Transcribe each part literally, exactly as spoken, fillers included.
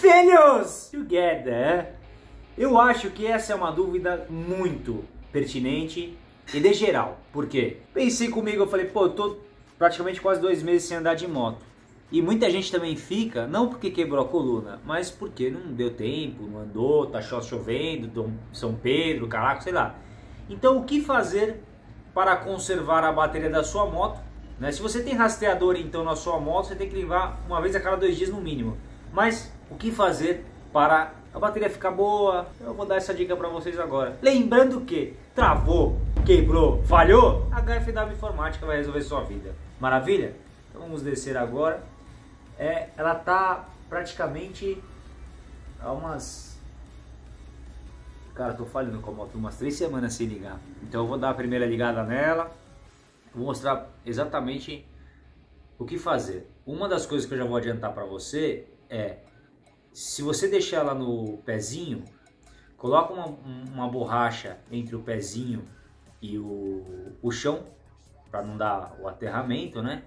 filhos together. Eu acho que essa é uma dúvida muito pertinente e de geral. Por quê? Pensei comigo, eu falei, pô, eu tô praticamente quase dois meses sem andar de moto. E muita gente também fica, não porque quebrou a coluna, mas porque não deu tempo, não andou, tá chovendo, Dom São Pedro, caraca, sei lá. Então, o que fazer para conservar a bateria da sua moto? Né? Se você tem rastreador, então, na sua moto, você tem que limpar uma vez a cada dois dias no mínimo. Mas, o que fazer para a bateria ficar boa? Eu vou dar essa dica para vocês agora. Lembrando que travou, quebrou, falhou, a H F W Informática vai resolver sua vida. Maravilha? Então, vamos descer agora. É, ela tá praticamente há umas... Cara, tô falhando com a moto umas três semanas sem ligar. Então eu vou dar a primeira ligada nela. Vou mostrar exatamente o que fazer. Uma das coisas que eu já vou adiantar para você é... Se você deixar ela no pezinho, coloca uma, uma borracha entre o pezinho e o, o chão, para não dar o aterramento, né?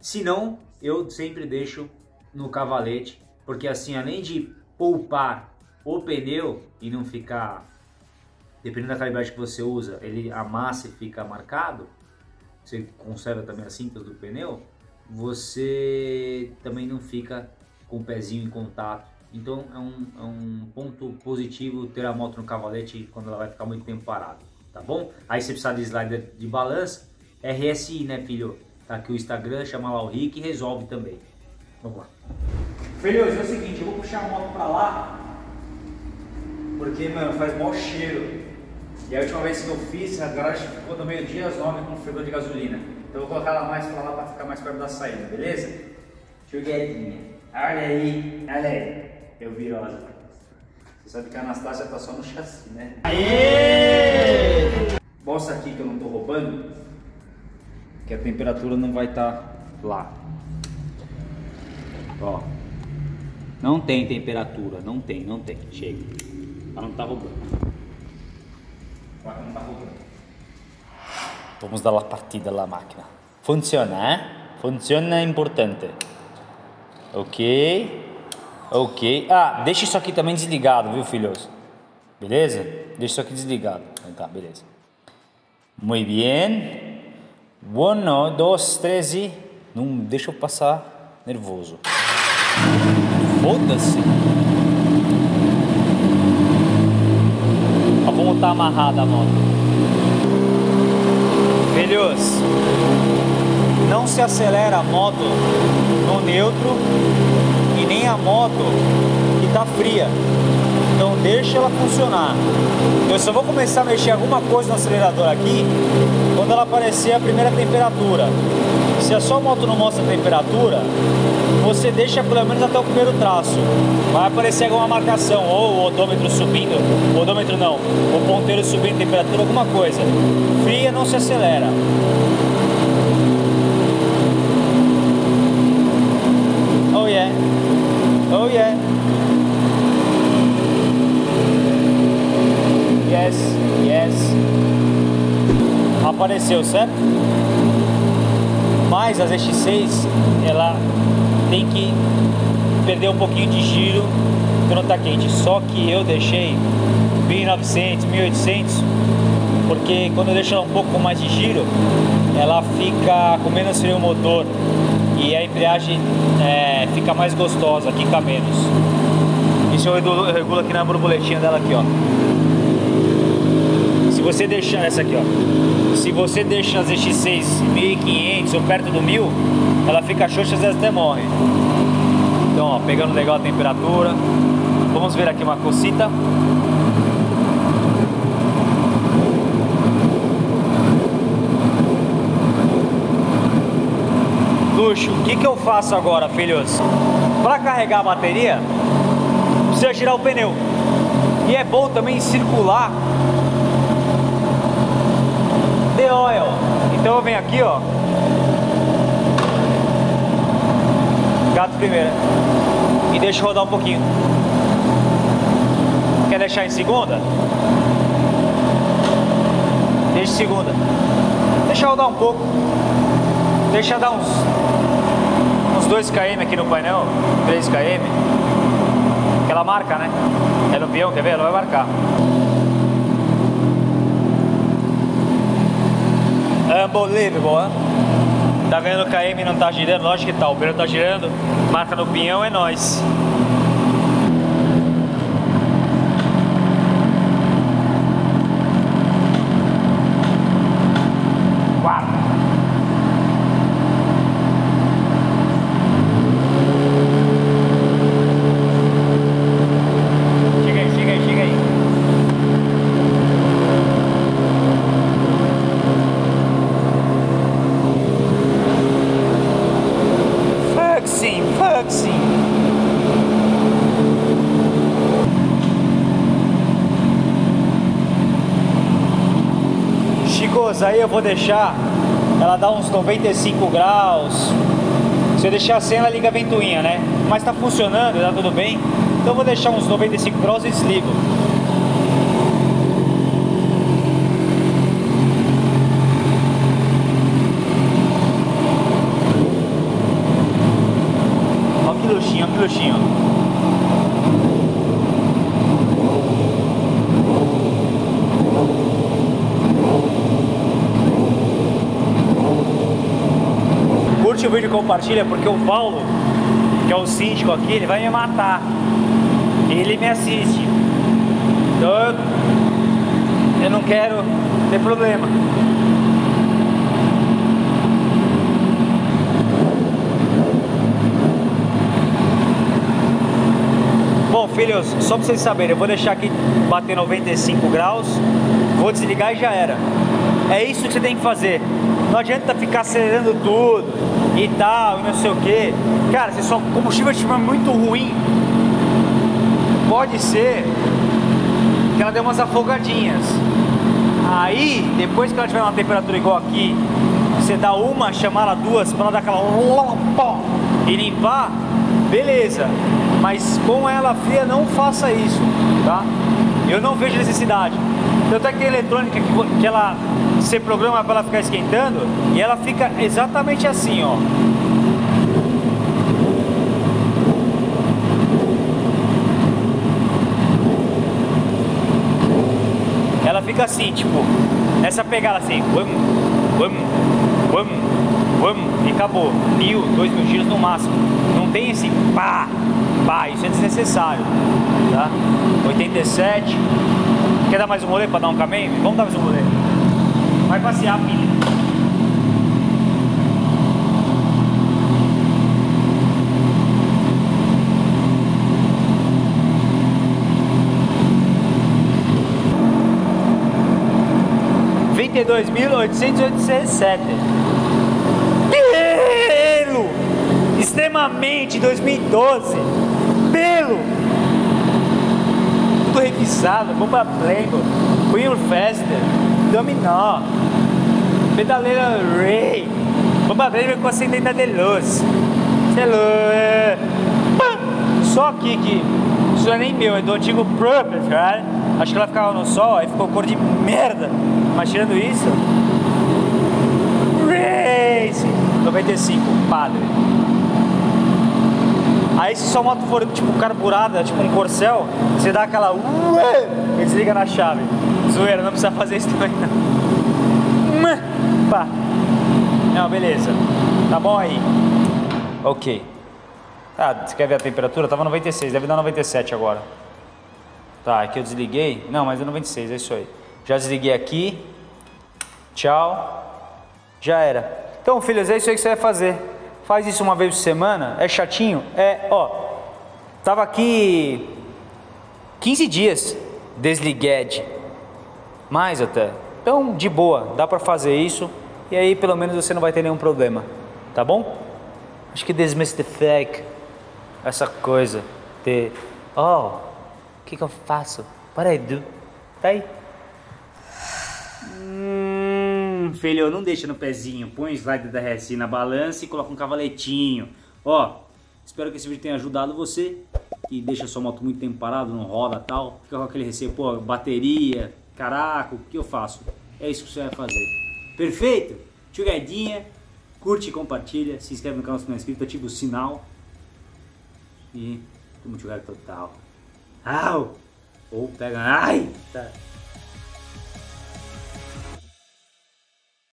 Se não, eu sempre deixo no cavalete, porque assim, além de poupar o pneu e não ficar, dependendo da calibragem que você usa, ele amassa e fica marcado, você conserva também as cintas do pneu, você também não fica com o pezinho em contato. Então é um, é um ponto positivo ter a moto no cavalete quando ela vai ficar muito tempo parada, tá bom? Aí você precisa de slider de balança, R S I, né, filho? Tá aqui o Instagram, chama lá o Rick e resolve também. Vamos lá. Filhos, é o seguinte, eu vou puxar a moto pra lá, porque, mano, faz mau cheiro. E a última vez que eu fiz, a garagem ficou no meio-dia às nove com fervor de gasolina. Então eu vou colocar ela mais pra lá pra ficar mais perto da saída, beleza? Joguetinha. Olha aí, olha aí. Eu virosa. Você sabe que a Anastasia tá só no chassi, né? Aê! Mostra aqui que eu não tô roubando, que a temperatura não vai estar tá lá. Ó, não tem temperatura, não tem, não tem, chega. Ela não tá roubando. Ela não tá roubando. Vamos dar a partida lá, máquina. Funciona, hein? Funciona, é importante. Ok, ok. Ah, deixa isso aqui também desligado, viu, filhos? Beleza? Deixa isso aqui desligado. Tá, beleza. Muito bem. Um, dois, três e... Não deixa eu passar nervoso. Foda-se. Ó como tá amarrada a moto. Filhos, não se acelera a moto no neutro e nem a moto que tá fria. Então deixa ela funcionar. Eu só vou começar a mexer alguma coisa no acelerador aqui quando ela aparecer a primeira temperatura. Se a sua moto não mostra a temperatura, você deixa pelo menos até o primeiro traço. Vai aparecer alguma marcação, ou o odômetro subindo, o odômetro não, o ponteiro subindo, temperatura, alguma coisa. Fria não se acelera. Oh yeah, oh yeah. Yes, yes. Apareceu, certo? Mas a Z X seis, ela tem que perder um pouquinho de giro quando tá quente. Só que eu deixei mil e novecentos, mil e oitocentos, porque quando eu deixo ela um pouco mais de giro, ela fica com menos freio motor e a embreagem é, fica mais gostosa, quica menos. Isso eu regulo, eu regulo aqui na borboletinha dela aqui, ó. Você deixa essa aqui, ó. Se você deixa a Z X seis mil e quinhentos ou perto do mil, ela fica xoxa, às vezes até morre. Então, ó, pegando legal a temperatura. Vamos ver aqui uma cocita. Luxo, o que que eu faço agora, filhos? Para carregar a bateria, precisa girar o pneu. E é bom também circular the oil. Então eu venho aqui, ó, gato primeiro, e deixo rodar um pouquinho. Quer deixar em segunda? Deixa em segunda. Deixa rodar um pouco. Deixa dar uns uns dois quilômetros aqui no painel, três quilômetros. ela marca, né? É no peão, quer ver? Ela vai marcar. Unbelievable, né? Tá vendo o K M não tá girando? Lógico que tá, o peão tá girando, marca no peão, é nóis. Aí eu vou deixar ela dar uns noventa e cinco graus. Se eu deixar sem, ela liga a ventoinha, né? Mas tá funcionando, tá tudo bem. Então eu vou deixar uns noventa e cinco graus e desligo. Ó que luxinho, ó que luxinho. O vídeo compartilha, porque o Paulo, que é o síndico aqui, ele vai me matar. Ele me assiste, então eu, eu não quero ter problema. Bom, filhos, só pra vocês saberem, eu vou deixar aqui bater noventa e cinco graus, vou desligar e já era. É isso que você tem que fazer. Não adianta ficar acelerando tudo e tal, e não sei o que. Cara, se o combustível estiver muito ruim, pode ser que ela dê umas afogadinhas. Aí, depois que ela tiver uma temperatura igual aqui, você dá uma, chamar ela duas, pra ela dar aquela e limpar, beleza. Mas com ela fria, não faça isso, tá? Eu não vejo necessidade. Tanto é que tem eletrônica que, que ela... Você programa para ela ficar esquentando e ela fica exatamente assim, ó. Ela fica assim, tipo, essa pegada assim, vamos, vamos, vamos, vamos, e acabou. Mil, dois mil giros no máximo. Não tem esse pá, pá, isso é desnecessário, tá? oitenta e sete. Quer dar mais um rolê para dar um caminho? Vamos dar mais um rolê. Vai passear, filha. vinte e dois mil oitocentos e oitenta e sete. Pelo! Extremamente dois mil e doze. Pelo! Tudo revisado. Vou pra Playboy. Will Fester. Dominó, pedaleira Ray, bomba vermelha com acendente de luz, só aqui que isso não é nem meu, é do antigo Purple, cara. Acho que ela ficava no sol, aí ficou cor de merda, mas tirando isso, Race, noventa e cinco, padre. Aí se sua moto for tipo carburada, tipo um Corcel, você dá aquela ué, e desliga na chave. Zoeira, não precisa fazer isso também não. Pá. Não, beleza. Tá bom aí. Ok. Ah, você quer ver a temperatura? Tava noventa e seis, deve dar noventa e sete agora. Tá, aqui eu desliguei. Não, mas é noventa e seis, é isso aí. Já desliguei aqui. Tchau. Já era. Então, filhos, é isso aí que você vai fazer. Faz isso uma vez por semana. É chatinho? É, ó. Tava aqui quinze dias. Desliguei. Mais até, então de boa, dá pra fazer isso e aí pelo menos você não vai ter nenhum problema, tá bom? Acho que desmistifica essa coisa de, oh, o que que eu faço? What I do? Tá aí. Hum, filho, não deixa no pezinho, põe o slider da R S I na balança e coloca um cavaletinho, ó. Espero que esse vídeo tenha ajudado você, que deixa sua moto muito tempo parada, não roda tal, fica com aquele receio, pô, bateria... Caraca, o que eu faço? É isso que você vai fazer. Perfeito? Tchugadinha. Curte, compartilha. Se inscreve no canal se não é inscrito. Ativa o sinal. E tamo tchugado total. Au! Ou pega... Ai! Tá.